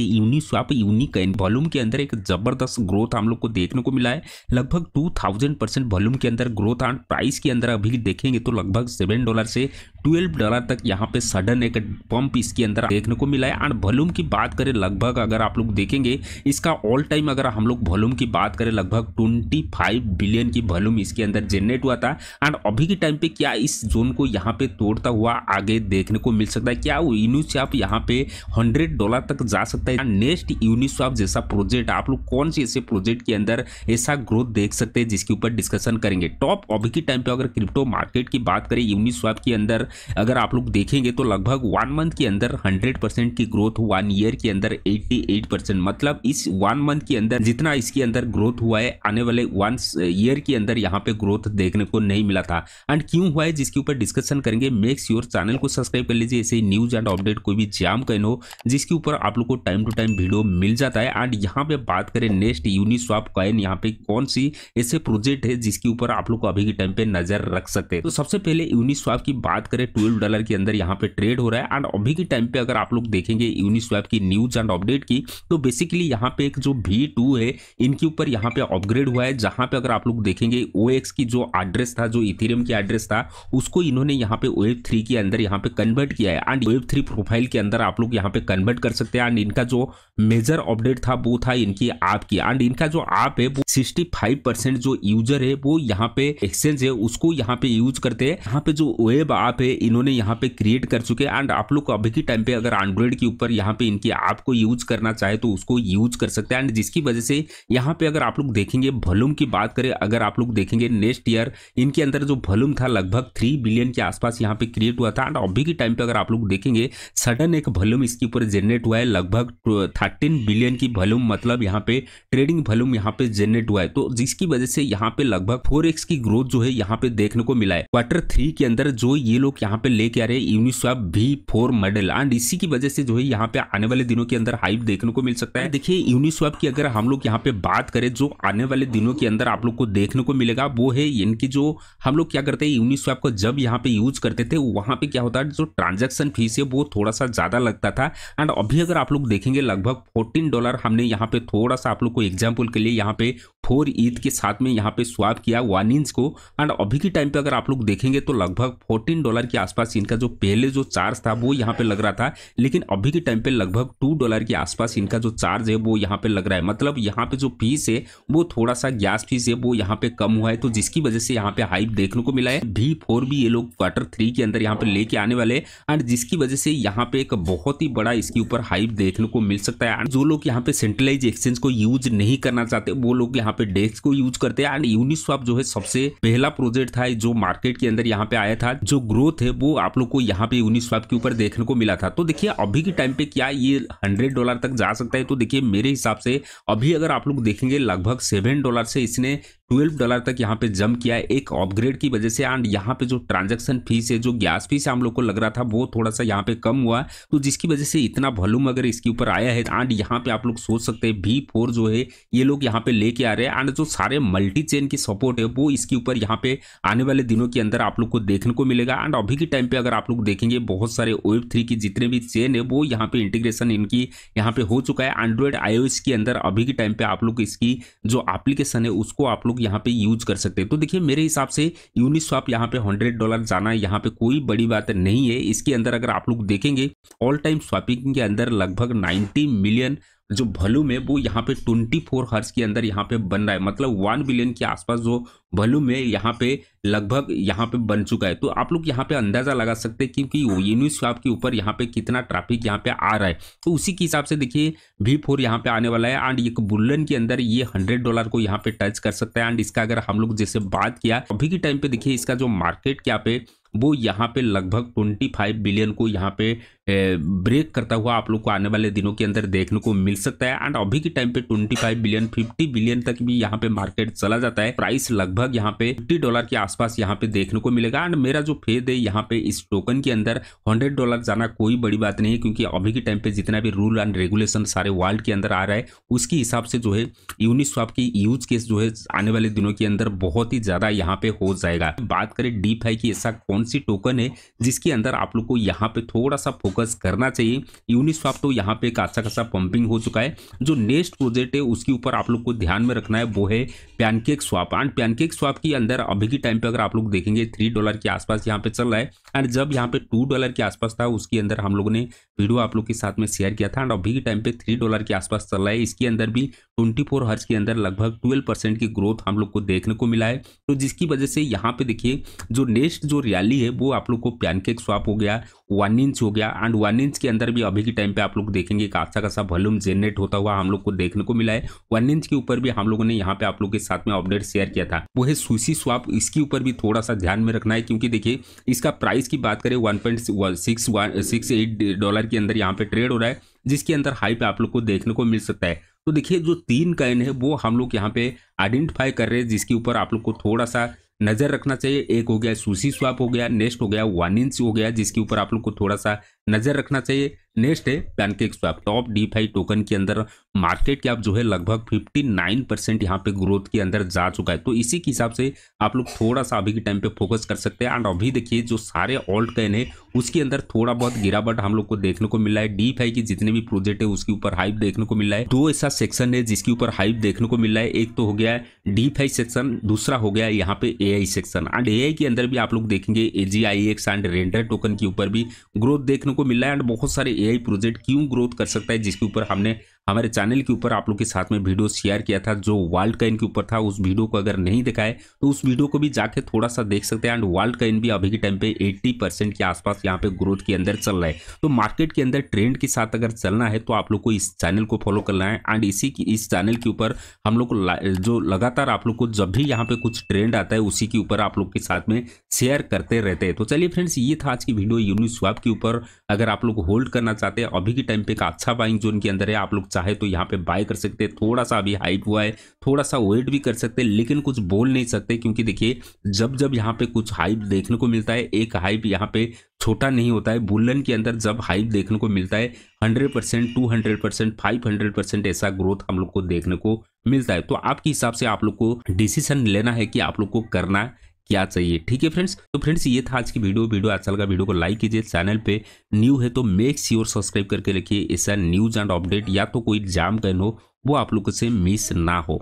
Uniswap unique है। Volume के अंदर एक जबरदस्त ग्रोथ हम लोग को देखने को मिला है, लगभग 2000% वॉल्यूम के अंदर ग्रोथ। और प्राइस के अंदर अभी देखेंगे तो लगभग $7 से $12 तक यहाँ पे सडन एक पंप इसके अंदर देखने को मिला है। और वॉल्यूम की बात करें, लगभग अगर आप लोग देखेंगे इसका ऑल टाइम, अगर हम लोग वॉल्यूम की बात करें लगभग 25 बिलियन की वॉल्यूम इसके अंदर जनरेट हुआ था। और अभी के टाइम पे क्या इस जोन को यहाँ पे तोड़ता हुआ आगे देखने को मिल सकता है? क्या यूनिस्वैप यहाँ पे $100 तक जा सकता है? नेक्स्ट यूनिस्वैप जैसा प्रोजेक्ट आप लोग कौन से ऐसे प्रोजेक्ट के अंदर ऐसा ग्रोथ देख सकते हैं जिसके ऊपर डिस्कशन करेंगे। टॉप अभी के टाइम पे अगर क्रिप्टो मार्केट की बात करें यूनिस्वैप के अंदर, अगर आप लोग देखेंगे तो लगभग 1 मंथ के अंदर 100% की ग्रोथ, 1 ईयर के अंदर 88%, मतलब इस 1 मंथ के अंदर जितना इसके अंदर ग्रोथ हुआ है आने वाले 1 ईयर के अंदर यहाँ पे ग्रोथ देखने को नहीं मिला था। एंड क्यों हुआ है जिसके ऊपर डिस्कशन करेंगे। मेक श्योर चैनल को सब्सक्राइब कर लीजिए, ऐसे न्यूज एंड अपडेट कोई भी जाम कहना हो जिसके ऊपर आप लोग को टाइम टू टाइम वीडियो मिल जाता है। एंड यहाँ पे बात करें नेक्स्ट यूनिस्वैप कॉइन, यहाँ पे कौन सी ऐसे प्रोजेक्ट है जिसके ऊपर आप लोग को अभी के टाइम पे नजर रख सकते हैं। तो सबसे पहले यूनिस्वैप की बात करें, $12 के अंदर यहाँ पे ट्रेड हो रहा है। एंड अभी के टाइम पे अगर आप लोग देखेंगे यूनिस्वैप की न्यूज एंड अपडेट की, तो बेसिकली यहाँ पे एक जो V2 है इनके ऊपर यहाँ पे अपग्रेड हुआ है, जहाँ पे अगर आप लोग देखेंगे OX की जो एड्रेस था, जो इथेरियम की एड्रेस था, उसको इन्होंने यहाँ पे OF3 के अंदर यहाँ पे कन्वर्ट किया है। एंड OF3 प्रोफाइल के अंदर आप लोग यहाँ पे कन्वर्ट कर सकते हैं। एंड इनका जो मेजर अपडेट था वो था इनकी ऐप की। एंड इनका जो ऐप है वो 65% जो यूजर है वो यहाँ पे एक्सचेंज है उसको यहाँ पे यूज करते हैं। यहाँ पे जो वेब ऐप है इन्होंने यहाँ पे क्रिएट कर चुके हैं। एंड आप लोग अभी के टाइम पे अगर एंड्रॉइड के ऊपर यहाँ पे इनकी ऐप को यूज करना चाहे तो उसको यूज कर सकते हैं। एंड जिसकी वजह से यहाँ पे अगर आप लोग देखेंगे वॉल्यूम की बात करें, अगर आप लोग देखेंगे नेक्स्ट ईयर इनके अंदर जो वॉल्यूम था लगभग 3 बिलियन के आसपास यहाँ पे क्रिएट हुआ था। एंड अभी के टाइम पे अगर आप लोग देखेंगे सडन एक वॉल्यूम इसके ऊपर जनरेट हुआ है, लगभग 13 बिलियन की वॉल्यूम, मतलब यहाँ पे ट्रेडिंग वॉल्यूम यहाँ पे जनरेट हुआ है। तो जिसकी वजह से यहाँ पे लगभग 4x की ग्रोथ जो है यहाँ पे देखने को मिला है Q3 के अंदर, जो ये लोग यहाँ पे लेके आ रहे हैं यूनिस्वैप V4 मॉडल। एंड इसी की वजह से जो है यहाँ पे आने वाले दिनों के अंदर हाइप देखने को मिल सकता है। देखिए यूनिस्वैप की अगर हम लोग यहाँ पे बात करें, जो आने वाले दिनों के अंदर आप लोग को देखने को मिलेगा वो है इनकी जो हम लोग क्या करते हैं यूनिस्वैप को जब यहाँ पे यूज करते थे वहां पे क्या होता है, जो ट्रांजेक्शन फीस है वो थोड़ा सा ज्यादा लगता था। एंड अभी अगर आप लोग देखेंगे लगभग $14 हमने यहाँ पे थोड़ा सा आप लोग को एग्जाम्पल के लिए यहाँ पे 4ETH के साथ में यहाँ पे स्वाप किया 1 इंच को। एंड अभी के टाइम पे अगर आप लोग देखेंगे तो लगभग $14 के आसपास इनका जो पहले जो चार्ज था वो यहाँ पे लग रहा था, लेकिन अभी के टाइम पे लगभग $2 के आसपास इनका जो चार्ज है वो यहाँ पे लग रहा है, मतलब यहाँ पे जो फीस है वो थोड़ा सा गैस फीस है वो यहाँ पे कम हुआ है। तो जिसकी वजह से यहाँ पे हाइप देखने को मिला है। V4 भी ये लोग Q3 के अंदर यहाँ पे लेके आने वाले। एंड जिसकी वजह से यहाँ पे एक बहुत ही बड़ा इसके ऊपर हाइप देखने को मिल सकता है। जो लोग यहाँ पे सेंट्रलाइज एक्सचेंज को यूज नहीं करना चाहते वो लोग यहाँ पे डेक्स को यूज करते हैं। एंड यूनिस्वैप जो है सबसे पहला प्रोजेक्ट था जो मार्केट के अंदर यहाँ पे आया था, जो ग्रोथ है वो आप लोग को यहाँ पे यूनिस्वैप के ऊपर देखने को मिला था। तो देखिए अभी के टाइम पे क्या ये $100 तक जा सकता है? तो देखिए मेरे हिसाब से अभी अगर आप लोग देखेंगे लगभग $7 से इसने $12 तक यहाँ पे जंप किया है एक अपग्रेड की वजह से। एंड यहाँ पे जो ट्रांजैक्शन फीस है, जो गैस फीस हम लोग को लग रहा था वो थोड़ा सा यहाँ पे कम हुआ, तो जिसकी वजह से इतना वॉल्यूम अगर इसके ऊपर आया है। एंड यहाँ पे आप लोग सोच सकते हैं V4 जो है ये लोग यहाँ पे लेके आ रहे हैं। एंड जो सारे मल्टी चेन की सपोर्ट है वो इसके ऊपर यहाँ पे आने वाले दिनों के अंदर आप लोग को देखने को मिलेगा। एंड अभी के टाइम पे अगर आप लोग देखेंगे बहुत सारे OF3 की जितने भी चेन है वो यहाँ पे इंटीग्रेशन इनकी यहाँ पे हो चुका है। एंड्रॉइड iOS के अंदर अभी के टाइम पे आप लोग इसकी जो एप्लीकेशन है उसको आप लोग यहाँ पे यूज कर सकते हैं। तो देखिए मेरे हिसाब से यूनिस्वैप यहाँ पे $100 जाना यहाँ पे कोई बड़ी बात नहीं है। इसके अंदर अगर आप लोग देखेंगे ऑल टाइम स्वैपिंग के अंदर लगभग 90 मिलियन जो वॉल्यूम है वो यहाँ पे 24 हर्स के अंदर यहाँ पे बन रहा है, मतलब 1 बिलियन के आसपास जो वॉल्यूम है यहाँ पे लगभग यहाँ पे बन चुका है। तो आप लोग यहाँ पे अंदाजा लगा सकते हैं क्योंकि यूनिस्वैप के ऊपर यहाँ पे कितना ट्रैफिक यहाँ पे आ रहा है। तो उसी के हिसाब से देखिए V4 यहाँ पे आने वाला है। एंड एक बुलियन के अंदर ये $100 को यहाँ पे टच कर सकता है। एंड इसका अगर हम लोग जैसे बात किया अभी के टाइम पे देखिए इसका जो मार्केट कैप है वो यहाँ पे लगभग 25 बिलियन को यहाँ पे ब्रेक करता हुआ आप लोग को आने वाले दिनों के अंदर देखने को मिल सकता है। एंड अभी के टाइम पे 25 बिलियन 50 बिलियन तक भी यहाँ पे मार्केट चला जाता है। प्राइस लगभग यहाँ पे $50 के आसपास यहाँ पे देखने को मिलेगा। एंड मेरा जो फेद है यहाँ पे इस टोकन के अंदर $100 जाना कोई बड़ी बात नहीं, क्योंकि अभी के टाइम पे जितना भी रूल एंड रेगुलेशन सारे वर्ल्ड के अंदर आ रहा है उसके हिसाब से जो है यूनिस्वैप की यूज केस जो है आने वाले दिनों के अंदर बहुत ही ज्यादा यहाँ पे हो जाएगा। बात करें डीफाई की, ऐसा कौन कौन सी टोकन है जिसके अंदर आप लोग को यहाँ पे थोड़ा सा फोकस करना चाहिए। यूनिस्वैप तो यहाँ पे एक अच्छा खासा पंपिंग हो चुका है, जो नेक्स्ट प्रोजेक्ट है उसके ऊपर आप लोग को ध्यान में रखना है वो है पैनकेकस्वैप। एंड पैनकेकस्वैप के अंदर अभी के टाइम पे अगर आप लोग देखेंगे $3 के आसपास यहाँ पे चल रहा है। एंड जब यहाँ पे $2 के आसपास था उसके अंदर हम लोगों ने वीडियो आप लोग के साथ में शेयर किया था। एंड अभी के टाइम पे $3 के आसपास चल रहा है। इसके अंदर भी 24 हर्ज के अंदर लगभग 12% की ग्रोथ हम लोग को देखने को मिला है। तो जिसकी वजह से यहाँ पे देखिए जो नेक्स्ट जो रैली है वो आप लोग को पैनकेकस्वैप हो गया, 1inch हो गया। एंड 1inch के अंदर भी अभी के टाइम पे आप लोग देखेंगे एक अच्छा खासा वॉल्यूम जनरेट होता हुआ हम लोग को देखने को मिला है। 1inch के ऊपर भी हम लोगों ने यहाँ पे आप लोग के साथ में अपडेट शेयर किया था वो है SushiSwap। इसके ऊपर भी थोड़ा सा ध्यान में रखना है क्योंकि देखिए इसका प्राइस की बात करें $1.68 के अंदर यहाँ पे ट्रेड हो रहा है, जिसके अंदर हाई पे आप लोग को देखने को मिल सकता है। तो देखिए जो 3 कॉइन है वो हम लोग यहाँ पे आइडेंटिफाई कर रहे हैं, जिसके ऊपर आप लोग को थोड़ा सा नज़र रखना चाहिए। एक हो गया SushiSwap, हो गया नेक्स्ट हो गया 1inch हो गया, जिसके ऊपर आप लोग को थोड़ा सा नज़र रखना चाहिए। नेक्स्ट है पैनकेकस्वैप। टॉप DeFi टोकन के अंदर मार्केट कैप जो है लगभग 59% यहाँ पे ग्रोथ के अंदर जा चुका है। तो इसी के हिसाब से आप लोग थोड़ा सा अभी के टाइम पे फोकस कर सकते हैं। एंड अभी देखिए जो सारे ऑल्ट कॉइन है उसके अंदर थोड़ा बहुत गिरावट हम लोग को देखने को मिला है। DeFi के जितने भी प्रोजेक्ट है उसके ऊपर हाइप देखने को मिला है। 2 ऐसा सेक्शन है जिसके ऊपर हाइप देखने को मिला है। एक तो हो गया DeFi सेक्शन, दूसरा हो गया यहाँ पे AI सेक्शन। एंड AI के अंदर भी आप लोग देखेंगे AGI एंड रेंडर टोकन के ऊपर भी ग्रोथ देखने को मिला है। एंड बहुत सारे AI प्रोजेक्ट क्यों ग्रोथ कर सकता है जिसके ऊपर हमने हमारे चैनल के ऊपर आप लोग के साथ में वीडियो शेयर किया था, जो वर्ल्ड कॉइन के ऊपर था। उस वीडियो को अगर नहीं देखा है तो उस वीडियो को भी जाके थोड़ा सा देख सकते हैं। एंड वर्ल्ड कॉइन भी अभी के टाइम पे 80% के आसपास यहाँ पे ग्रोथ के अंदर चल रहा है। तो मार्केट के अंदर ट्रेंड के साथ अगर चलना है तो आप लोग को इस चैनल को फॉलो करना है। एंड इस चैनल के ऊपर हम लोग को जो लगातार आप लोग को जब भी यहाँ पे कुछ ट्रेंड आता है उसी के ऊपर आप लोग के साथ में शेयर करते रहते हैं। तो चलिए फ्रेंड्स, ये था आज की वीडियो यूनिस्वैप के ऊपर। अगर आप लोग होल्ड करना चाहते हैं अभी के टाइम पे एक अच्छा बाइंग जोन के अंदर है, आप लोग चाहे तो यहाँ पे बाय कर सकते हैं। थोड़ा सा अभी हाइप हुआ है, थोड़ा सा वेट भी कर सकते हैं, लेकिन कुछ बोल नहीं सकते क्योंकि देखिए जब यहाँ पे कुछ हाइप देखने को मिलता है, एक हाइप यहाँ पे छोटा नहीं होता है। बुलन के अंदर जब हाइप देखने को मिलता है 100%, 200%, 500% ऐसा ग्रोथ हम लोग को देखने को मिलता है। तो आपके हिसाब से आप लोग को डिसीजन लेना है कि आप लोग को करना क्या चाहिए। ठीक है फ्रेंड्स, तो फ्रेंड्स ये था आज की वीडियो अच्छा लगा वीडियो को लाइक कीजिए। चैनल पे न्यू है तो मेक श्योर सब्सक्राइब करके रखिए। ऐसा न्यूज एंड अपडेट या तो कोई एग्जाम का हो वो आप लोगों से मिस ना हो।